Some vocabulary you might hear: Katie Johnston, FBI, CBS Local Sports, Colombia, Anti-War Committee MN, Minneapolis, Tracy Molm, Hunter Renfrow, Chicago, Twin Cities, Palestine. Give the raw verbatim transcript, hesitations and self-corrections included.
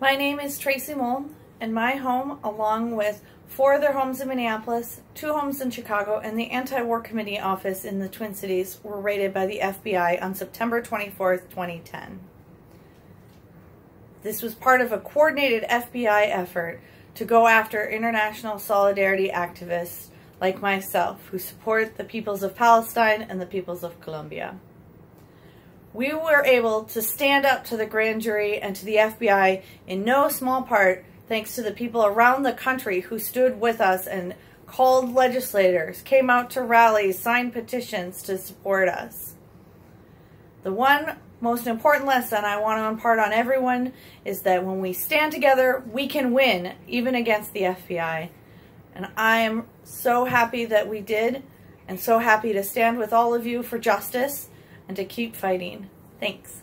My name is Tracy Molm, and my home, along with four other homes in Minneapolis, two homes in Chicago, and the Anti-War Committee office in the Twin Cities were raided by the F B I on September twenty-fourth, twenty ten. This was part of a coordinated F B I effort to go after international solidarity activists like myself, who support the peoples of Palestine and the peoples of Colombia. We were able to stand up to the grand jury and to the F B I in no small part thanks to the people around the country who stood with us and called legislators, came out to rallies, signed petitions to support us. The one most important lesson I want to impart on everyone is that when we stand together, we can win, even against the F B I. And I am so happy that we did, and so happy to stand with all of you for justice and to keep fighting. Thanks.